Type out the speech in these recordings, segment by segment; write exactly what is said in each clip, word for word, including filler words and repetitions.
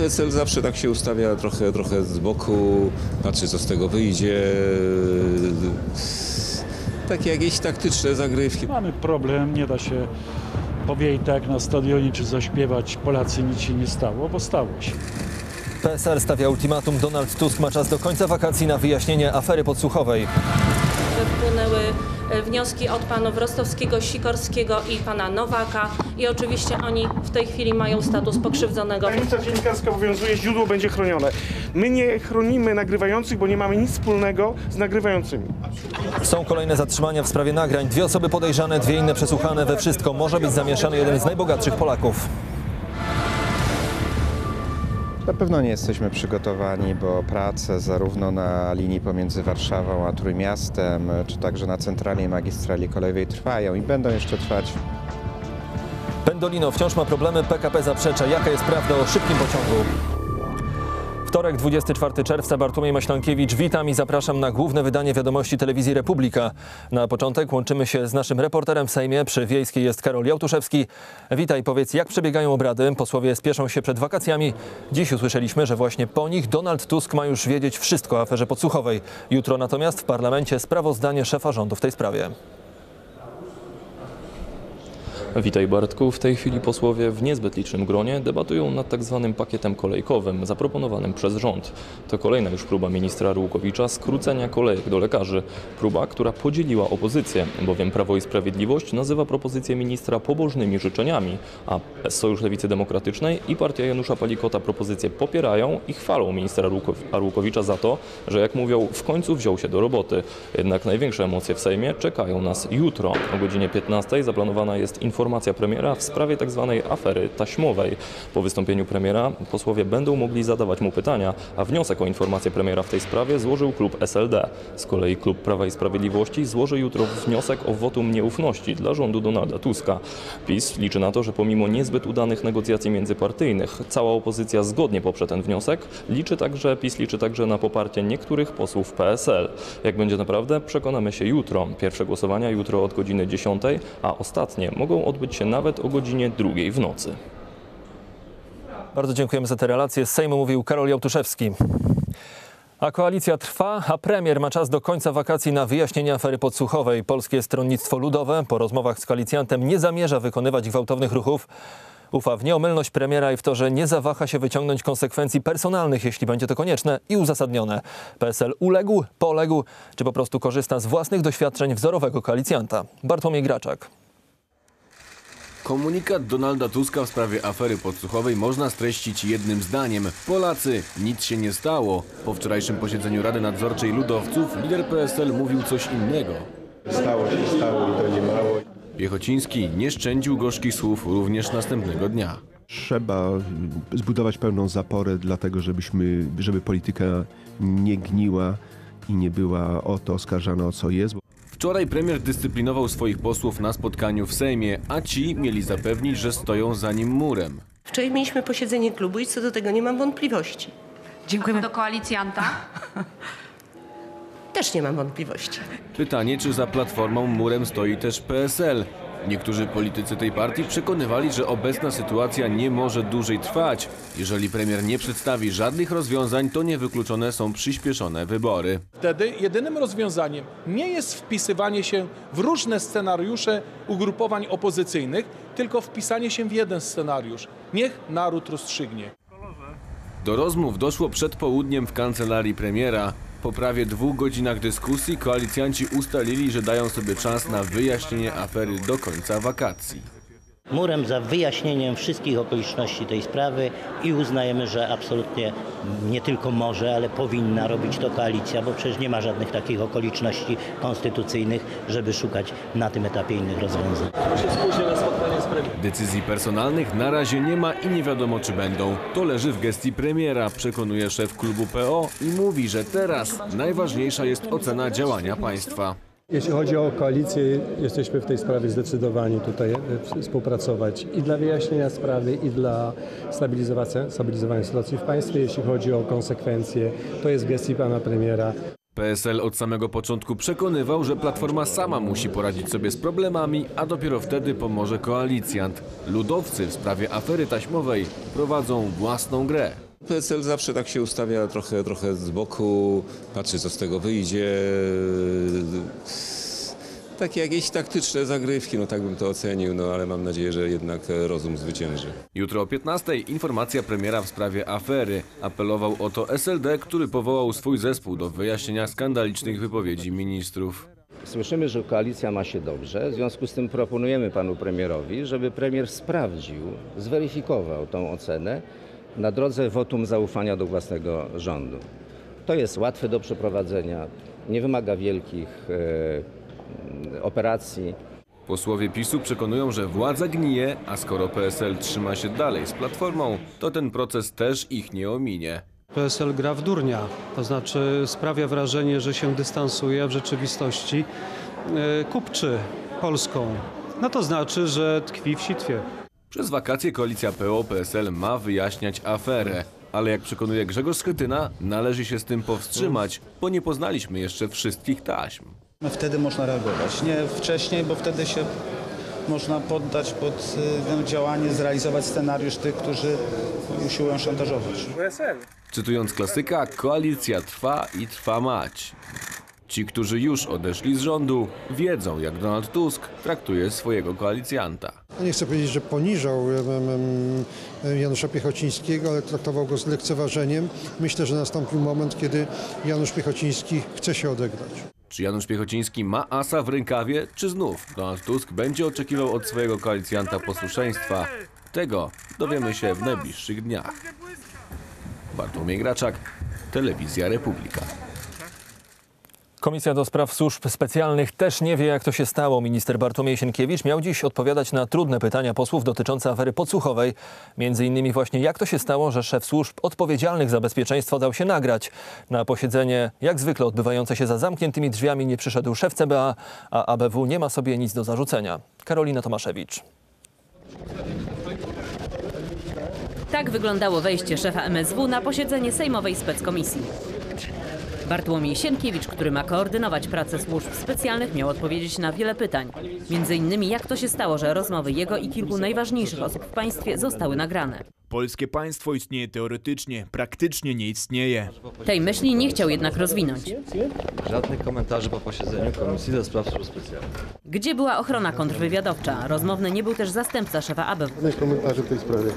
P S L zawsze tak się ustawia trochę, trochę z boku, patrzy co z tego wyjdzie. Takie jakieś taktyczne zagrywki. Mamy problem, nie da się powiedzieć tak na stadionie czy zaśpiewać Polacy nic się nie stało, bo stało się. P S L stawia ultimatum, Donald Tusk ma czas do końca wakacji na wyjaśnienie afery podsłuchowej. Wpłynęły wnioski od panów Rostowskiego, Sikorskiego i pana Nowaka i oczywiście oni w tej chwili mają status pokrzywdzonego. Tajemnica dziennikarska obowiązuje, źródło będzie chronione. My nie chronimy nagrywających, bo nie mamy nic wspólnego z nagrywającymi. Są kolejne zatrzymania w sprawie nagrań. Dwie osoby podejrzane, dwie inne przesłuchane. We wszystko może być zamieszany jeden z najbogatszych Polaków. Na pewno nie jesteśmy przygotowani, bo prace zarówno na linii pomiędzy Warszawą a Trójmiastem, czy także na centralnej magistrali kolejowej trwają i będą jeszcze trwać. Pendolino wciąż ma problemy, P K P zaprzecza. Jaka jest prawda o szybkim pociągu? Wtorek, dwudziestego czwartego czerwca, Bartłomiej Maślankiewicz. Witam i zapraszam na główne wydanie wiadomości Telewizji Republika. Na początek łączymy się z naszym reporterem w Sejmie. Przy Wiejskiej jest Karol Jałtuszewski. Witaj, powiedz, jak przebiegają obrady? Posłowie spieszą się przed wakacjami. Dziś usłyszeliśmy, że właśnie po nich Donald Tusk ma już wiedzieć wszystko o aferze podsłuchowej. Jutro natomiast w parlamencie sprawozdanie szefa rządu w tej sprawie. Witaj Bartku. W tej chwili posłowie w niezbyt licznym gronie debatują nad tak zwanym pakietem kolejkowym zaproponowanym przez rząd. To kolejna już próba ministra Arłukowicza skrócenia kolejek do lekarzy. Próba, która podzieliła opozycję, bowiem Prawo i Sprawiedliwość nazywa propozycję ministra pobożnymi życzeniami, a Sojusz Lewicy Demokratycznej i partia Janusza Palikota propozycję popierają i chwalą ministra Arłukowicza za to, że jak mówią, w końcu wziął się do roboty. Jednak największe emocje w Sejmie czekają nas jutro. O godzinie piętnastej zaplanowana jest informacja Informacja premiera w sprawie tzw. afery taśmowej. Po wystąpieniu premiera posłowie będą mogli zadawać mu pytania, a wniosek o informację premiera w tej sprawie złożył klub S L D. Z kolei klub Prawa i Sprawiedliwości złoży jutro wniosek o wotum nieufności dla rządu Donalda Tuska. PiS liczy na to, że pomimo niezbyt udanych negocjacji międzypartyjnych cała opozycja zgodnie poprze ten wniosek. Liczy także, PiS liczy także na poparcie niektórych posłów P S L. Jak będzie naprawdę, przekonamy się jutro. Pierwsze głosowania jutro od godziny dziesiątej, a ostatnie mogą odbyć się nawet o godzinie drugiej w nocy. Bardzo dziękujemy za te relacje. Z Sejmu mówił Karol Jałtuszewski. A koalicja trwa, a premier ma czas do końca wakacji na wyjaśnienie afery podsłuchowej. Polskie Stronnictwo Ludowe po rozmowach z koalicjantem nie zamierza wykonywać gwałtownych ruchów. Ufa w nieomylność premiera i w to, że nie zawaha się wyciągnąć konsekwencji personalnych, jeśli będzie to konieczne i uzasadnione. P S L uległ, poległ, czy po prostu korzysta z własnych doświadczeń wzorowego koalicjanta. Bartłomiej Graczak. Komunikat Donalda Tuska w sprawie afery podsłuchowej można streścić jednym zdaniem. Polacy, nic się nie stało. Po wczorajszym posiedzeniu Rady Nadzorczej Ludowców lider P S L mówił coś innego. Stało się, stało i to nie mało. Piechociński nie szczędził gorzkich słów również następnego dnia. Trzeba zbudować pełną zaporę dlatego, żebyśmy, żeby polityka nie gniła i nie była o to oskarżana, o co jest. Wczoraj premier dyscyplinował swoich posłów na spotkaniu w Sejmie, a ci mieli zapewnić, że stoją za nim murem. Wczoraj mieliśmy posiedzenie klubu i co do tego nie mam wątpliwości. Dziękujemy. Do koalicjanta? Też nie mam wątpliwości. Pytanie, czy za Platformą murem stoi też P S L. Niektórzy politycy tej partii przekonywali, że obecna sytuacja nie może dłużej trwać. Jeżeli premier nie przedstawi żadnych rozwiązań, to niewykluczone są przyspieszone wybory. Wtedy jedynym rozwiązaniem nie jest wpisywanie się w różne scenariusze ugrupowań opozycyjnych, tylko wpisanie się w jeden scenariusz. Niech naród rozstrzygnie. Do rozmów doszło przed południem w kancelarii premiera. Po prawie dwóch godzinach dyskusji koalicjanci ustalili, że dają sobie czas na wyjaśnienie afery do końca wakacji. Murem za wyjaśnieniem wszystkich okoliczności tej sprawy i uznajemy, że absolutnie nie tylko może, ale powinna robić to koalicja, bo przecież nie ma żadnych takich okoliczności konstytucyjnych, żeby szukać na tym etapie innych rozwiązań. Decyzji personalnych na razie nie ma i nie wiadomo, czy będą. To leży w gestii premiera, przekonuje szef klubu P O i mówi, że teraz najważniejsza jest ocena działania państwa. Jeśli chodzi o koalicję, jesteśmy w tej sprawie zdecydowani tutaj współpracować i dla wyjaśnienia sprawy, i dla stabilizowania sytuacji w państwie. Jeśli chodzi o konsekwencje, to jest w gestii pana premiera. P S L od samego początku przekonywał, że Platforma sama musi poradzić sobie z problemami, a dopiero wtedy pomoże koalicjant. Ludowcy w sprawie afery taśmowej prowadzą własną grę. P S L zawsze tak się ustawia trochę, trochę z boku, patrzy co z tego wyjdzie. Takie jakieś taktyczne zagrywki, no tak bym to ocenił, no ale mam nadzieję, że jednak rozum zwycięży. Jutro o piętnastej informacja premiera w sprawie afery. Apelował o to S L D, który powołał swój zespół do wyjaśnienia skandalicznych wypowiedzi ministrów. Słyszymy, że koalicja ma się dobrze, w związku z tym proponujemy panu premierowi, żeby premier sprawdził, zweryfikował tą ocenę na drodze wotum zaufania do własnego rządu. To jest łatwe do przeprowadzenia, nie wymaga wielkich e, operacji. Posłowie PiSu przekonują, że władza gnije, a skoro P S L trzyma się dalej z Platformą, to ten proces też ich nie ominie. P S L gra w durnia, to znaczy sprawia wrażenie, że się dystansuje, a w rzeczywistości kupczy Polską. No to znaczy, że tkwi w sitwie. Przez wakacje koalicja P O P S L ma wyjaśniać aferę. Ale jak przekonuje Grzegorz Schetyna, należy się z tym powstrzymać, bo nie poznaliśmy jeszcze wszystkich taśm. Wtedy można reagować, nie wcześniej, bo wtedy się można poddać pod działanie, zrealizować scenariusz tych, którzy usiłują szantażować. Cytując klasyka, koalicja trwa i trwa mać. Ci, którzy już odeszli z rządu, wiedzą, jak Donald Tusk traktuje swojego koalicjanta. Nie chcę powiedzieć, że poniżał Janusza Piechocińskiego, ale traktował go z lekceważeniem. Myślę, że nastąpił moment, kiedy Janusz Piechociński chce się odegrać. Czy Janusz Piechociński ma asa w rękawie, czy znów Donald Tusk będzie oczekiwał od swojego koalicjanta posłuszeństwa? Tego dowiemy się w najbliższych dniach. Bartłomiej Graczak, Telewizja Republika. Komisja do Spraw Służb Specjalnych też nie wie, jak to się stało. Minister Bartłomiej Sienkiewicz miał dziś odpowiadać na trudne pytania posłów dotyczące afery podsłuchowej. Między innymi właśnie jak to się stało, że szef służb odpowiedzialnych za bezpieczeństwo dał się nagrać. Na posiedzenie, jak zwykle odbywające się za zamkniętymi drzwiami, nie przyszedł szef C B A, a A B W nie ma sobie nic do zarzucenia. Karolina Tomaszewicz. Tak wyglądało wejście szefa M S W na posiedzenie sejmowej speckomisji. Bartłomiej Sienkiewicz, który ma koordynować pracę służb specjalnych, miał odpowiedzieć na wiele pytań. Między innymi jak to się stało, że rozmowy jego i kilku najważniejszych osób w państwie zostały nagrane. Polskie państwo istnieje teoretycznie, praktycznie nie istnieje. Tej myśli nie chciał jednak rozwinąć. Żadnych komentarzy po posiedzeniu Komisji do Spraw Służb Specjalnych. Gdzie była ochrona kontrwywiadowcza? Rozmowny nie był też zastępca szefa A B W. Żadnych komentarzy w tej sprawie.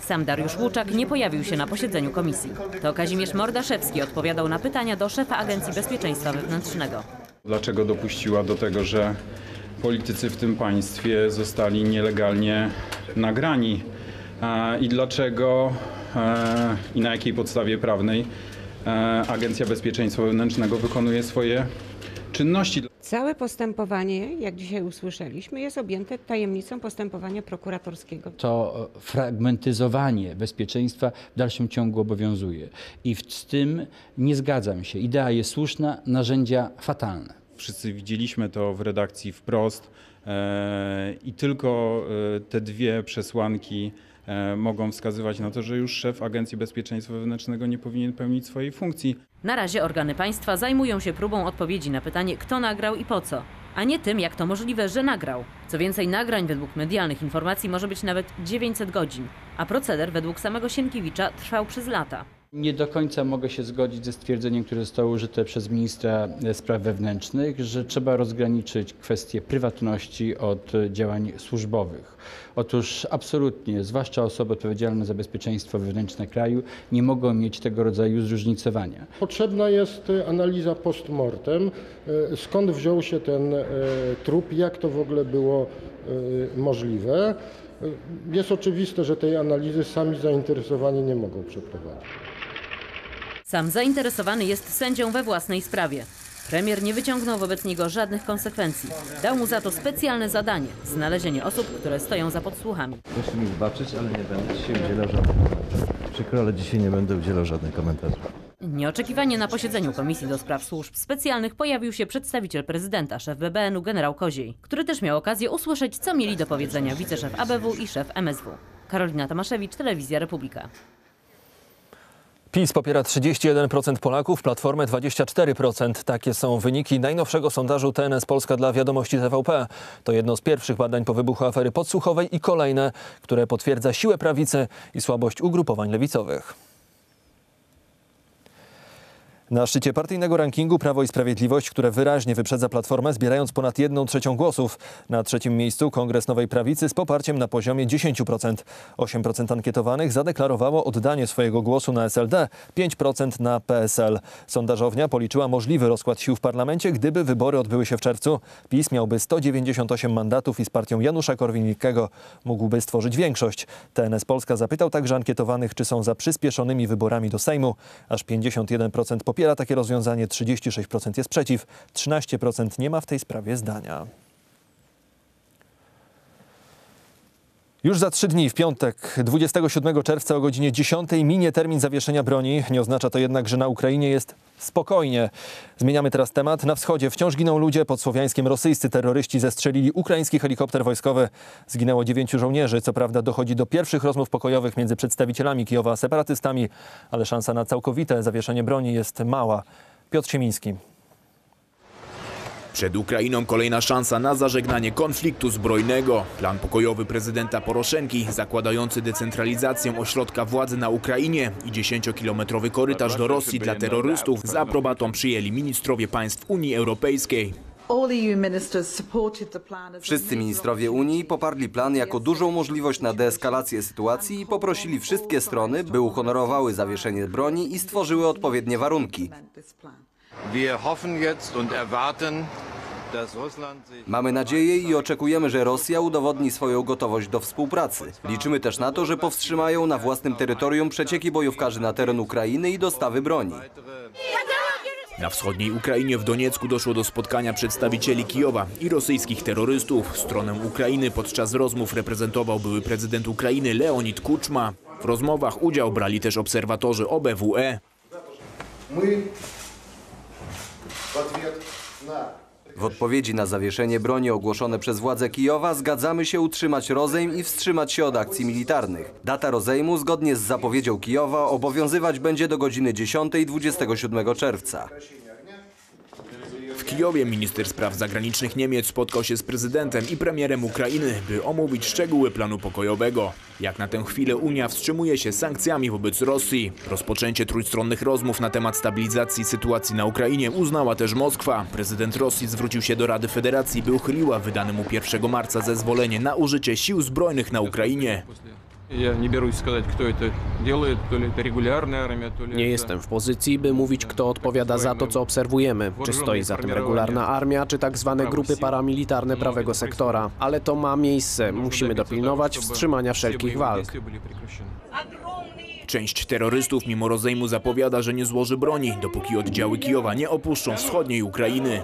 Sam Dariusz Łuczak nie pojawił się na posiedzeniu komisji. To Kazimierz Mordaszewski odpowiadał na pytania do szefa Agencji Bezpieczeństwa Wewnętrznego. Dlaczego dopuściła do tego, że politycy w tym państwie zostali nielegalnie nagrani? I dlaczego i na jakiej podstawie prawnej Agencja Bezpieczeństwa Wewnętrznego wykonuje swoje czynności? Całe postępowanie, jak dzisiaj usłyszeliśmy, jest objęte tajemnicą postępowania prokuratorskiego. To fragmentyzowanie bezpieczeństwa w dalszym ciągu obowiązuje. I z tym nie zgadzam się. Idea jest słuszna, narzędzia fatalne. Wszyscy widzieliśmy to w redakcji wprost i tylko te dwie przesłanki mogą wskazywać na to, że już szef Agencji Bezpieczeństwa Wewnętrznego nie powinien pełnić swojej funkcji. Na razie organy państwa zajmują się próbą odpowiedzi na pytanie, kto nagrał i po co, a nie tym, jak to możliwe, że nagrał. Co więcej, nagrań według medialnych informacji może być nawet dziewięćset godzin, a proceder według samego Sienkiewicza trwał przez lata. Nie do końca mogę się zgodzić ze stwierdzeniem, które zostało użyte przez ministra spraw wewnętrznych, że trzeba rozgraniczyć kwestię prywatności od działań służbowych. Otóż absolutnie, zwłaszcza osoby odpowiedzialne za bezpieczeństwo wewnętrzne kraju, nie mogą mieć tego rodzaju zróżnicowania. Potrzebna jest analiza postmortem, skąd wziął się ten trup, jak to w ogóle było możliwe. Jest oczywiste, że tej analizy sami zainteresowani nie mogą przeprowadzić. Sam zainteresowany jest sędzią we własnej sprawie. Premier nie wyciągnął wobec niego żadnych konsekwencji. Dał mu za to specjalne zadanie – znalezienie osób, które stoją za podsłuchami. Proszę mi wybaczyć, ale nie będę się udzielał żadnych komentarzy. Przykro, ale dzisiaj nie będę udzielał żadnych komentarzy. Nieoczekiwanie na posiedzeniu Komisji do Spraw Służb Specjalnych pojawił się przedstawiciel prezydenta, szef B B N u generał Koziej, który też miał okazję usłyszeć, co mieli do powiedzenia wiceszef A B W i szef M S W. Karolina Tomaszewicz, Telewizja Republika. PiS popiera trzydzieści jeden procent Polaków, Platformę dwadzieścia cztery procent. Takie są wyniki najnowszego sondażu T N S Polska dla Wiadomości T V P. To jedno z pierwszych badań po wybuchu afery podsłuchowej i kolejne, które potwierdza siłę prawicy i słabość ugrupowań lewicowych. Na szczycie partyjnego rankingu Prawo i Sprawiedliwość, które wyraźnie wyprzedza Platformę, zbierając ponad jedną trzecią głosów. Na trzecim miejscu Kongres Nowej Prawicy z poparciem na poziomie dziesięć procent. osiem procent ankietowanych zadeklarowało oddanie swojego głosu na S L D, pięć procent na P S L. Sondażownia policzyła możliwy rozkład sił w parlamencie, gdyby wybory odbyły się w czerwcu. PiS miałby sto dziewięćdziesiąt osiem mandatów i z partią Janusza Korwin-Mikkego mógłby stworzyć większość. T N S Polska zapytał także ankietowanych, czy są za przyspieszonymi wyborami do Sejmu. Aż pięćdziesiąt jeden procent popiera takie rozwiązanie, trzydzieści sześć procent jest przeciw, trzynaście procent nie ma w tej sprawie zdania. Już za trzy dni, w piątek, dwudziestego siódmego czerwca o godzinie dziesiątej minie termin zawieszenia broni. Nie oznacza to jednak, że na Ukrainie jest spokojnie. Zmieniamy teraz temat. Na wschodzie wciąż giną ludzie. Pod Słowiańskiem rosyjscy terroryści zestrzelili ukraiński helikopter wojskowy. Zginęło dziewięciu żołnierzy. Co prawda dochodzi do pierwszych rozmów pokojowych między przedstawicielami Kijowa a separatystami, ale szansa na całkowite zawieszenie broni jest mała. Piotr Siemiński. Przed Ukrainą kolejna szansa na zażegnanie konfliktu zbrojnego. Plan pokojowy prezydenta Poroszenki, zakładający decentralizację ośrodka władzy na Ukrainie i dziesięciokilometrowy korytarz do Rosji dla terrorystów, z aprobatą przyjęli ministrowie państw Unii Europejskiej. Wszyscy ministrowie Unii poparli plan jako dużą możliwość na deeskalację sytuacji i poprosili wszystkie strony, by uhonorowały zawieszenie broni i stworzyły odpowiednie warunki. Mamy nadzieję i oczekujemy, że Rosja udowodni swoją gotowość do współpracy. Liczymy też na to, że powstrzymają na własnym terytorium przecieki bojówkarzy na teren Ukrainy i dostawy broni. Na wschodniej Ukrainie w Doniecku doszło do spotkania przedstawicieli Kijowa i rosyjskich terrorystów. Stronę Ukrainy podczas rozmów reprezentował były prezydent Ukrainy Leonid Kuczma. W rozmowach udział brali też obserwatorzy O B W E. My... W odpowiedzi na zawieszenie broni ogłoszone przez władze Kijowa zgadzamy się utrzymać rozejm i wstrzymać się od akcji militarnych. Data rozejmu zgodnie z zapowiedzią Kijowa obowiązywać będzie do godziny dziesiątej dwudziestego siódmego czerwca. W Kijowie minister spraw zagranicznych Niemiec spotkał się z prezydentem i premierem Ukrainy, by omówić szczegóły planu pokojowego. Jak na tę chwilę Unia wstrzymuje się sankcjami wobec Rosji. Rozpoczęcie trójstronnych rozmów na temat stabilizacji sytuacji na Ukrainie uznała też Moskwa. Prezydent Rosji zwrócił się do Rady Federacji, by uchyliła wydanemu pierwszego marca zezwolenie na użycie sił zbrojnych na Ukrainie. Nie jestem w pozycji, by mówić, kto odpowiada za to, co obserwujemy. Czy stoi za tym regularna armia, czy tak zwane grupy paramilitarne prawego sektora. Ale to ma miejsce. Musimy dopilnować wstrzymania wszelkich walk. Część terrorystów mimo rozejmu zapowiada, że nie złoży broni, dopóki oddziały Kijowa nie opuszczą wschodniej Ukrainy.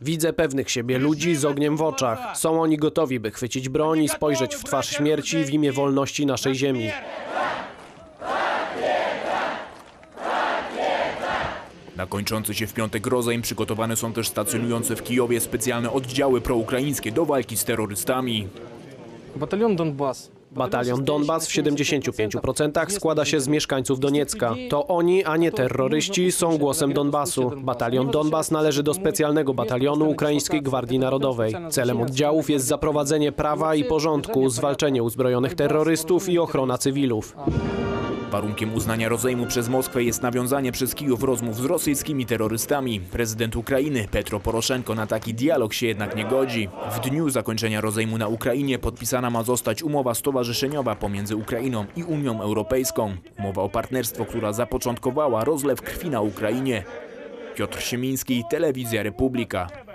Widzę pewnych siebie ludzi z ogniem w oczach. Są oni gotowi, by chwycić broń i spojrzeć w twarz śmierci w imię wolności naszej ziemi. Na kończący się w piątek rozejm przygotowane są też stacjonujące w Kijowie specjalne oddziały proukraińskie do walki z terrorystami. Batalion Donbas. Batalion Donbas w siedemdziesięciu pięciu procentach składa się z mieszkańców Doniecka. To oni, a nie terroryści, są głosem Donbasu. Batalion Donbas należy do specjalnego batalionu Ukraińskiej Gwardii Narodowej. Celem oddziałów jest zaprowadzenie prawa i porządku, zwalczenie uzbrojonych terrorystów i ochrona cywilów. Warunkiem uznania rozejmu przez Moskwę jest nawiązanie przez Kijów rozmów z rosyjskimi terrorystami. Prezydent Ukrainy Petro Poroszenko na taki dialog się jednak nie godzi. W dniu zakończenia rozejmu na Ukrainie podpisana ma zostać umowa stowarzyszeniowa pomiędzy Ukrainą i Unią Europejską. Umowa o partnerstwo, która zapoczątkowała rozlew krwi na Ukrainie. Piotr Siemiński, Telewizja Republika.